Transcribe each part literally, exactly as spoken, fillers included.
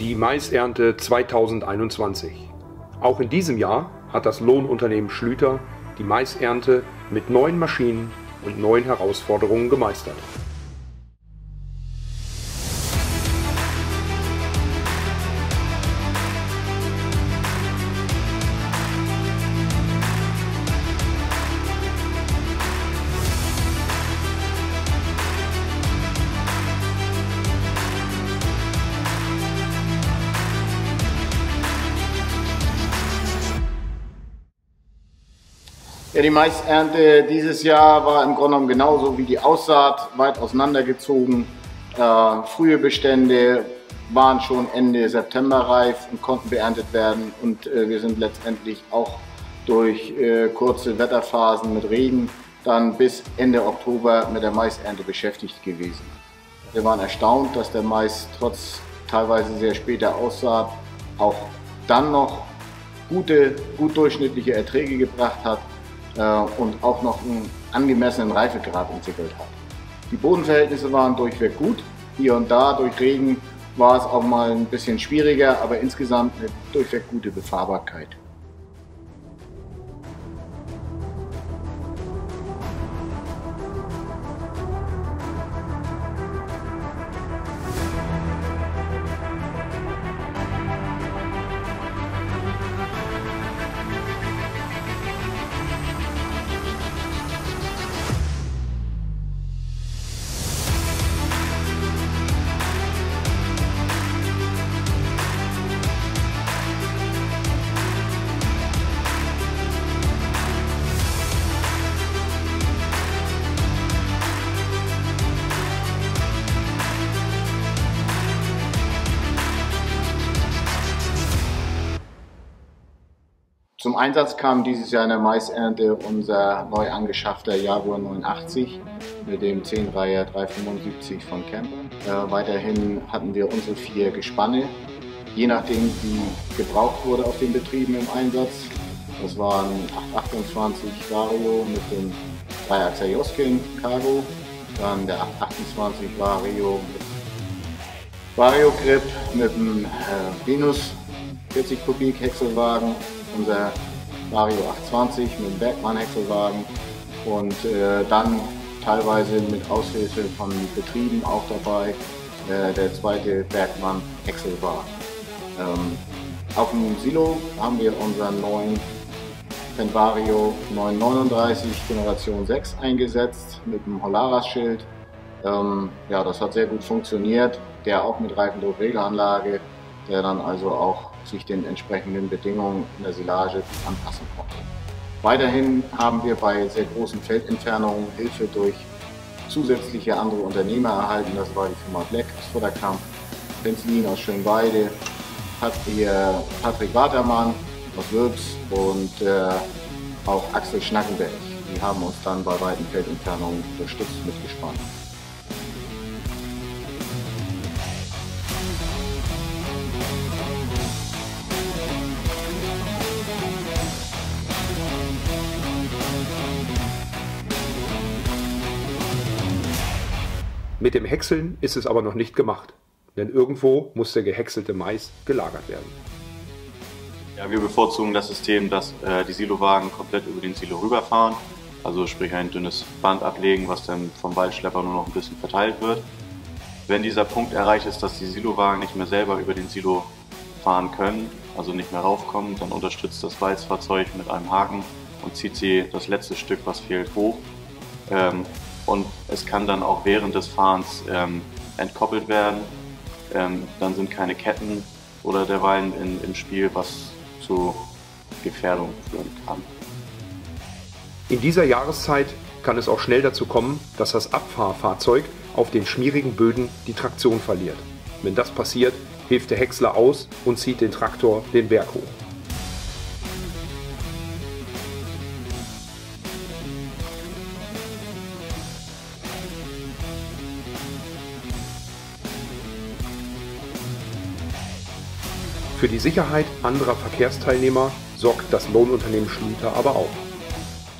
Die Maisernte zweitausendeinundzwanzig. Auch in diesem Jahr hat das Lohnunternehmen Schlüter die Maisernte mit neuen Maschinen und neuen Herausforderungen gemeistert. Ja, die Maisernte dieses Jahr war im Grunde genommen genauso wie die Aussaat, weit auseinandergezogen. Äh, frühe Bestände waren schon Ende September reif und konnten beerntet werden. Und äh, wir sind letztendlich auch durch äh, kurze Wetterphasen mit Regen dann bis Ende Oktober mit der Maisernte beschäftigt gewesen. Wir waren erstaunt, dass der Mais trotz teilweise sehr später Aussaat auch dann noch gute, gut durchschnittliche Erträge gebracht hat und auch noch einen angemessenen Reifegrad entwickelt hat. Die Bodenverhältnisse waren durchweg gut. Hier und da durch Regen war es auch mal ein bisschen schwieriger, aber insgesamt eine durchweg gute Befahrbarkeit. Zum Einsatz kam dieses Jahr in der Maisernte unser neu angeschaffter Jaguar neunhundertachtzig mit dem zehn-Reiher dreihundertfünfundsiebzig von Kemp. Äh, weiterhin hatten wir unsere vier Gespanne, je nachdem wie gebraucht wurde auf den Betrieben im Einsatz. Das waren achthundertachtundzwanzig Vario mit dem drei-Achser Joskin Cargo, dann der achthundertachtundzwanzig Vario mit Vario Grip mit dem äh, Venus vierzig Kubik Häckselwagen, unser Vario achthundertzwanzig mit dem Bergmann Häckselwagen und äh, dann teilweise mit Aushilfe von Betrieben auch dabei äh, der zweite Bergmann Häckselwagen. Ähm, auf dem Silo haben wir unseren neuen Fendt Vario neunhundertneununddreißig Generation sechs eingesetzt mit dem Holaras Schild. Ähm, ja, das hat sehr gut funktioniert, der auch mit Reifendruckregelanlage, der dann also auch sich den entsprechenden Bedingungen in der Silage anpassen konnte. Weiterhin haben wir bei sehr großen Feldentfernungen Hilfe durch zusätzliche andere Unternehmer erhalten. Das war die Firma Bleck aus Vorderkamp, Penzlin aus Schönweide, hat hier Patrick Wattermann aus Würz und äh, auch Axel Schnackenberg. Die haben uns dann bei weiten Feldentfernungen unterstützt mit Gespann. Mit dem Häckseln ist es aber noch nicht gemacht, denn irgendwo muss der gehäckselte Mais gelagert werden. Ja, wir bevorzugen das System, dass äh, die Silowagen komplett über den Silo rüberfahren, also sprich ein dünnes Band ablegen, was dann vom Waldschlepper nur noch ein bisschen verteilt wird. Wenn dieser Punkt erreicht ist, dass die Silowagen nicht mehr selber über den Silo fahren können, also nicht mehr raufkommen, dann unterstützt das Walzfahrzeug mit einem Haken und zieht sie das letzte Stück, was fehlt, hoch. Ähm, Und es kann dann auch während des Fahrens ähm, entkoppelt werden. Ähm, dann sind keine Ketten oder derweilen in, im Spiel, was zu Gefährdung führen kann. In dieser Jahreszeit kann es auch schnell dazu kommen, dass das Abfahrfahrzeug auf den schmierigen Böden die Traktion verliert. Wenn das passiert, hilft der Häcksler aus und zieht den Traktor den Berg hoch. Für die Sicherheit anderer Verkehrsteilnehmer sorgt das Lohnunternehmen Schlüter aber auch.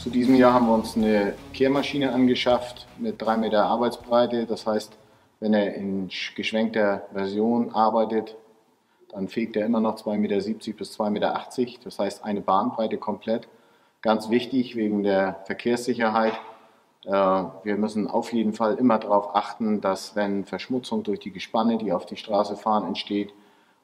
Zu diesem Jahr haben wir uns eine Kehrmaschine angeschafft mit drei Meter Arbeitsbreite. Das heißt, wenn er in geschwenkter Version arbeitet, dann fegt er immer noch zwei Meter siebzig bis zwei Meter achtzig, das heißt eine Bahnbreite komplett. Ganz wichtig wegen der Verkehrssicherheit. Wir müssen auf jeden Fall immer darauf achten, dass wenn Verschmutzung durch die Gespanne, die auf die Straße fahren, entsteht,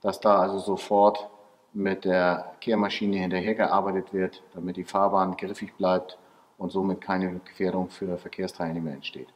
dass da also sofort mit der Kehrmaschine hinterhergearbeitet wird, damit die Fahrbahn griffig bleibt und somit keine Gefährdung für Verkehrsteilnehmer entsteht.